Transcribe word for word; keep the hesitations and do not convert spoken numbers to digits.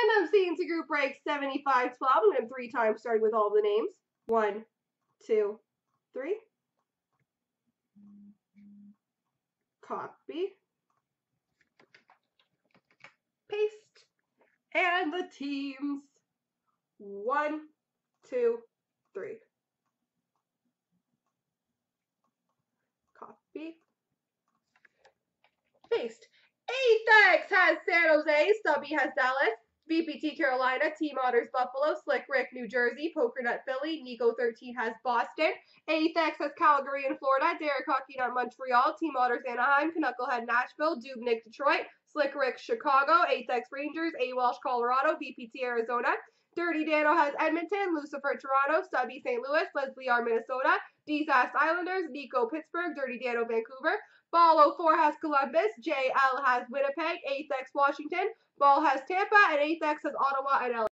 And I'm seeing to group break seventy-five twelve. I'm going to do three times starting with all the names. One, two, three. Copy. Paste. And the teams. One, two, three. Copy. Paste. Athex has San Jose. Stubby has Dallas. V P T Carolina, Team Otters Buffalo, Slick Rick New Jersey, Pokernut Philly, Nico thirteen has Boston, Athex has Calgary and Florida, Derek Hockey on Montreal, Team Otters Anaheim, Knucklehead Nashville, Dubnik Detroit, Slick Rick Chicago, Athex Rangers, A Welsh Colorado, V P T Arizona, Dirty Dano has Edmonton, Lucifer Toronto, Stubby Saint Louis, Leslie R Minnesota, Disaster Islanders, Nico Pittsburgh, Dirty Dano Vancouver, Ball oh four has Columbus, J L has Winnipeg, Athex Washington, Ball has Tampa, and Athex has Ottawa and L A.